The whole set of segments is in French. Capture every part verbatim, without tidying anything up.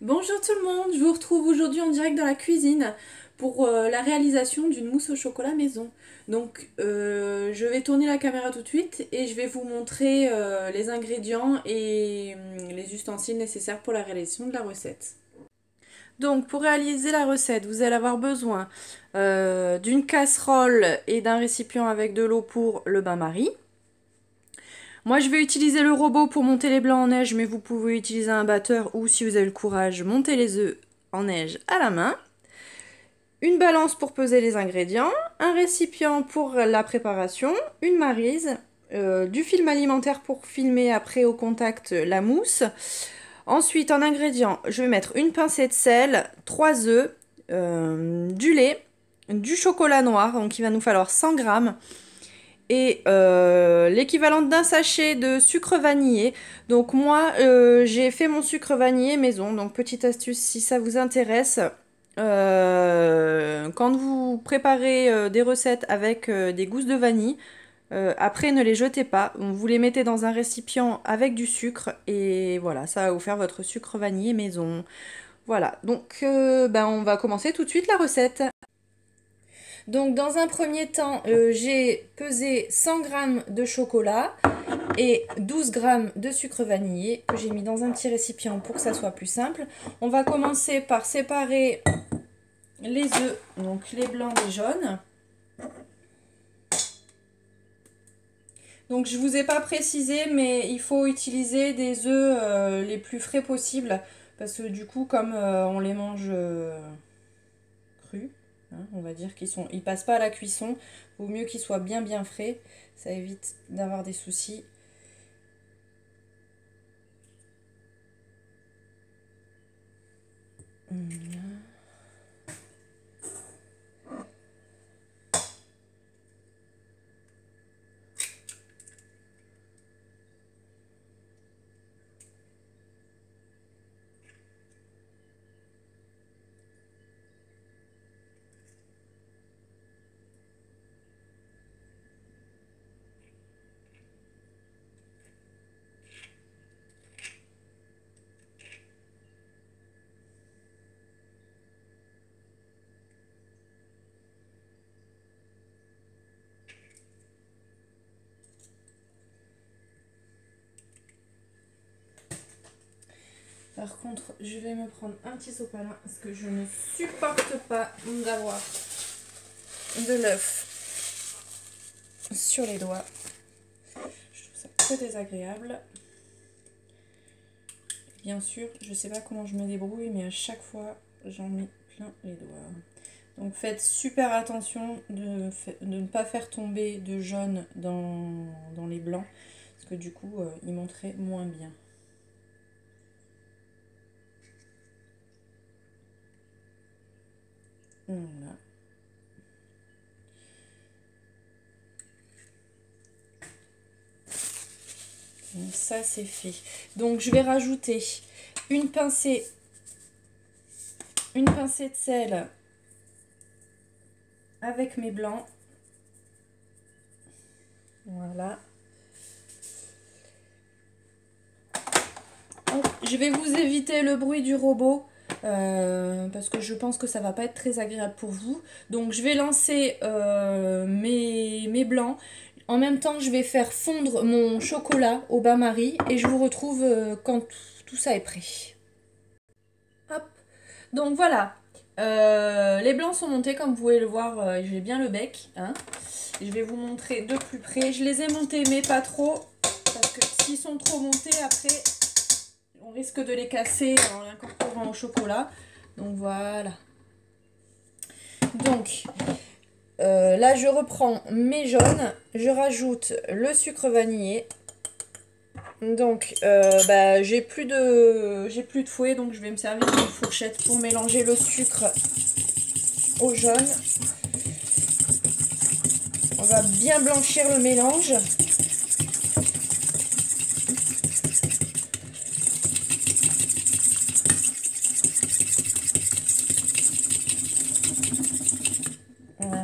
Bonjour tout le monde, je vous retrouve aujourd'hui en direct dans la cuisine pour euh, la réalisation d'une mousse au chocolat maison. Donc euh, je vais tourner la caméra tout de suite et je vais vous montrer euh, les ingrédients et euh, les ustensiles nécessaires pour la réalisation de la recette. Donc pour réaliser la recette, vous allez avoir besoin euh, d'une casserole et d'un récipient avec de l'eau pour le bain-marie. Moi je vais utiliser le robot pour monter les blancs en neige, mais vous pouvez utiliser un batteur ou si vous avez le courage, monter les œufs en neige à la main. Une balance pour peser les ingrédients, un récipient pour la préparation, une maryse, euh, du film alimentaire pour filmer après au contact la mousse. Ensuite en ingrédients, je vais mettre une pincée de sel, trois œufs, euh, du lait, du chocolat noir, donc il va nous falloir cent grammes. Et euh, l'équivalent d'un sachet de sucre vanillé. Donc moi euh, j'ai fait mon sucre vanillé maison, donc petite astuce si ça vous intéresse, euh, quand vous préparez euh, des recettes avec euh, des gousses de vanille, euh, après ne les jetez pas, vous les mettez dans un récipient avec du sucre et voilà, ça va vous faire votre sucre vanillé maison. Voilà, donc euh, ben, on va commencer tout de suite la recette. Donc dans un premier temps, euh, j'ai pesé cent grammes de chocolat et douze grammes de sucre vanillé que j'ai mis dans un petit récipient pour que ça soit plus simple. On va commencer par séparer les œufs, donc les blancs des jaunes. Donc je ne vous ai pas précisé, mais il faut utiliser des œufs euh, les plus frais possibles parce que du coup, comme euh, on les mange euh, crus, on va dire qu'ils sont, ils passent pas à la cuisson, vaut mieux qu'ils soient bien bien frais, ça évite d'avoir des soucis. Par contre, je vais me prendre un petit sopalin parce que je ne supporte pas d'avoir de l'œuf sur les doigts. Je trouve ça très désagréable. Bien sûr, je ne sais pas comment je me débrouille, mais à chaque fois, j'en mets plein les doigts. Donc faites super attention de, de ne pas faire tomber de jaune dans, dans les blancs, parce que du coup, euh, ils monteraient moins bien. Voilà. Donc ça c'est fait. Donc je vais rajouter une pincée, une pincée de sel avec mes blancs. Voilà. Hop, je vais vous éviter le bruit du robot. Euh, parce que je pense que ça va pas être très agréable pour vous. Donc je vais lancer euh, mes, mes blancs. En même temps, je vais faire fondre mon chocolat au bain-marie et je vous retrouve euh, quand tout, tout ça est prêt. Hop. Donc voilà, euh, les blancs sont montés comme vous pouvez le voir. Euh, j'ai bien le bec, hein. Je vais vous montrer de plus près. Je les ai montés mais pas trop parce que s'ils sont trop montés après... on risque de les casser en l'incorporant au chocolat. Donc voilà. Donc euh, là je reprends mes jaunes. Je rajoute le sucre vanillé. Donc euh, bah, j'ai plus de j'ai plus de fouet. Donc je vais me servir d'une fourchette pour mélanger le sucre au jaune. On va bien blanchir le mélange.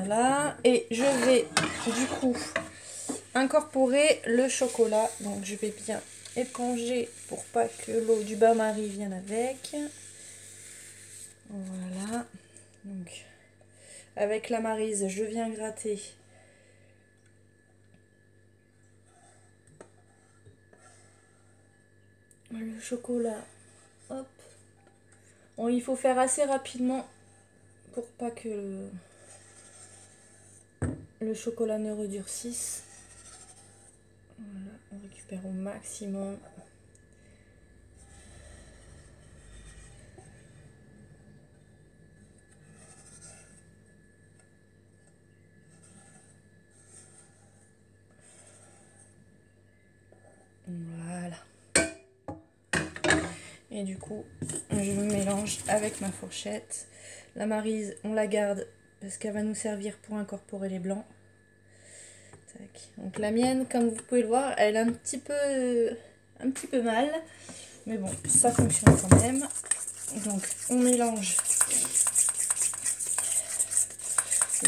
Voilà, et je vais du coup incorporer le chocolat. Donc je vais bien éponger pour pas que l'eau du bain-marie vienne avec. Voilà. Donc, avec la Maryse, je viens gratter le chocolat. Hop. Bon, il faut faire assez rapidement pour pas que le, le chocolat ne redurcisse. Voilà, on récupère au maximum. Voilà. Et du coup, je mélange avec ma fourchette. La Maryse, on la garde parce qu'elle va nous servir pour incorporer les blancs. Tac. Donc la mienne, comme vous pouvez le voir, elle a un petit peu, un petit peu mal. Mais bon, ça fonctionne quand même. Donc on mélange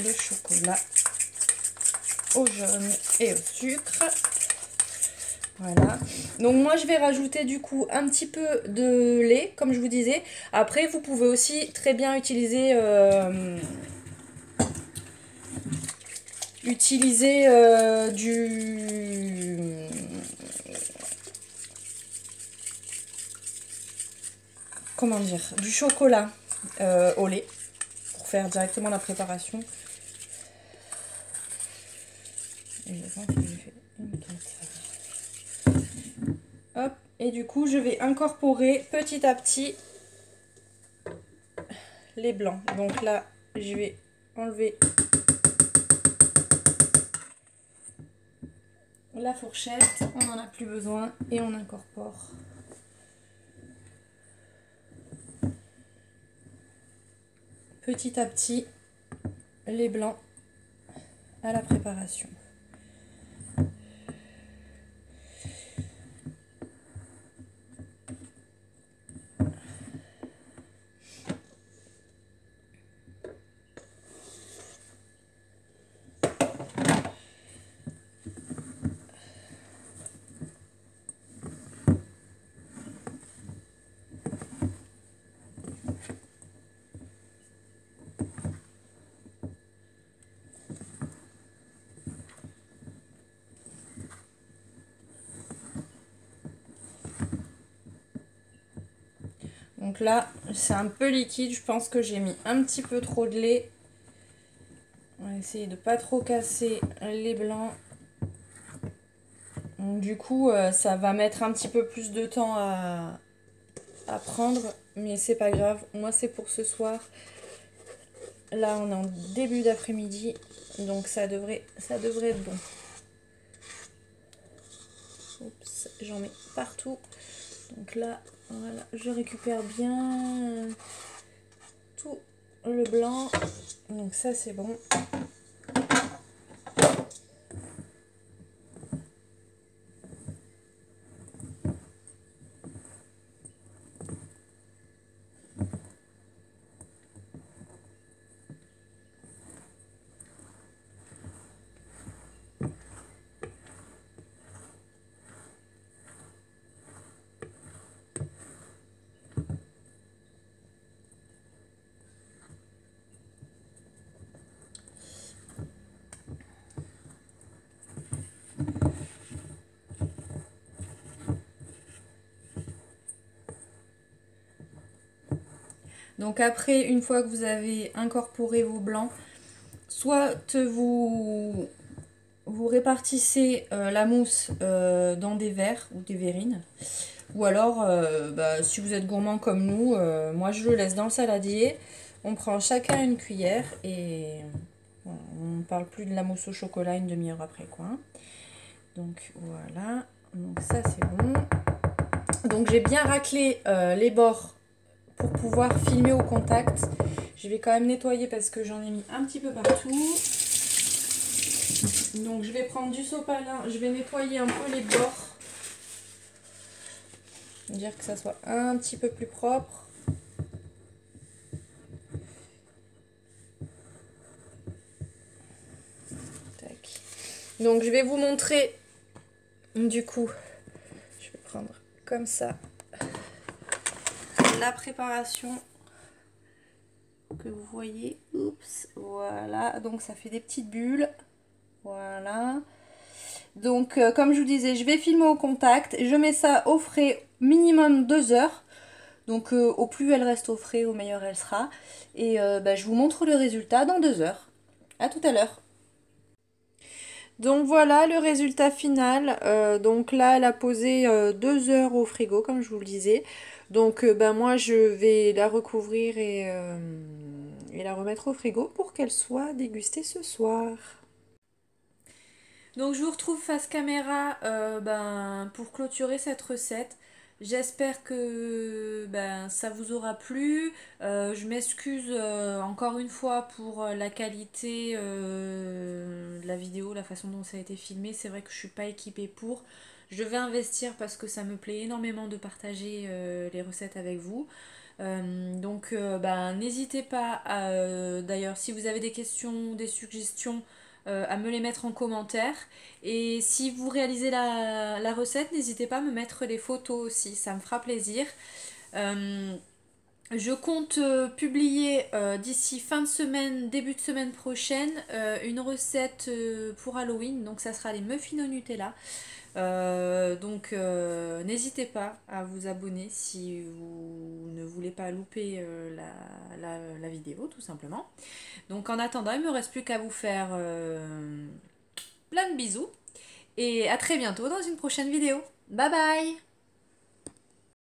le chocolat au jaune et au sucre. Voilà, donc moi je vais rajouter du coup un petit peu de lait, comme je vous disais. Après vous pouvez aussi très bien utiliser euh, utiliser euh, du comment dire du chocolat euh, au lait pour faire directement la préparation. Et je pense que j'ai fait une carte. Hop, et du coup, je vais incorporer petit à petit les blancs. Donc là, je vais enlever la fourchette. On n'en a plus besoin et on incorpore. Petit à petit, les blancs à la préparation. Donc là, c'est un peu liquide. Je pense que j'ai mis un petit peu trop de lait. On va essayer de ne pas trop casser les blancs. Donc, du coup, ça va mettre un petit peu plus de temps à, à prendre. Mais c'est pas grave. Moi, c'est pour ce soir. Là, on est en début d'après-midi. Donc ça devrait, ça devrait être bon. Oups, j'en mets partout. Donc là... Voilà, je récupère bien tout le blanc. Donc ça, c'est bon. Donc après, une fois que vous avez incorporé vos blancs, soit vous, vous répartissez euh, la mousse euh, dans des verres ou des verrines, ou alors, euh, bah, si vous êtes gourmand comme nous, euh, moi je le laisse dans le saladier. On prend chacun une cuillère et bon, on ne parle plus de la mousse au chocolat une demi-heure après, quoi. Donc voilà, donc ça c'est bon. Donc j'ai bien raclé euh, les bords. Pour pouvoir filmer au contact, je vais quand même nettoyer parce que j'en ai mis un petit peu partout. Donc je vais prendre du sopalin, je vais nettoyer un peu les bords, dire que ça soit un petit peu plus propre. Tac. Donc je vais vous montrer du coup, je vais prendre comme ça. La préparation que vous voyez. Oups, voilà, donc ça fait des petites bulles. Voilà. Donc euh, comme je vous disais, je vais filmer au contact. Je mets ça au frais minimum deux heures. Donc euh, au plus elle reste au frais, au meilleur elle sera. Et euh, bah, je vous montre le résultat dans deux heures. A tout à l'heure. Donc voilà le résultat final. Euh, donc là elle a posé euh, deux heures au frigo comme je vous le disais. Donc euh, ben moi je vais la recouvrir et, euh, et la remettre au frigo pour qu'elle soit dégustée ce soir. Donc je vous retrouve face caméra euh, ben, pour clôturer cette recette. J'espère que ben, ça vous aura plu. Euh, je m'excuse euh, encore une fois pour la qualité euh, de la vidéo, la façon dont ça a été filmé. C'est vrai que je ne suis pas équipée pour. Je vais investir parce que ça me plaît énormément de partager euh, les recettes avec vous. Euh, donc euh, ben, n'hésitez pas, euh, d'ailleurs, si vous avez des questions, des suggestions, Euh, à me les mettre en commentaire. Et si vous réalisez la, la recette, n'hésitez pas à me mettre les photos aussi, ça me fera plaisir. Euh, je compte euh, publier euh, d'ici fin de semaine, début de semaine prochaine, euh, une recette euh, pour Halloween, donc ça sera les muffins au Nutella. Euh, donc euh, n'hésitez pas à vous abonner si vous ne voulez pas louper euh, la, la, la vidéo tout simplement. Donc en attendant, il ne me reste plus qu'à vous faire euh, plein de bisous et à très bientôt dans une prochaine vidéo. Bye bye!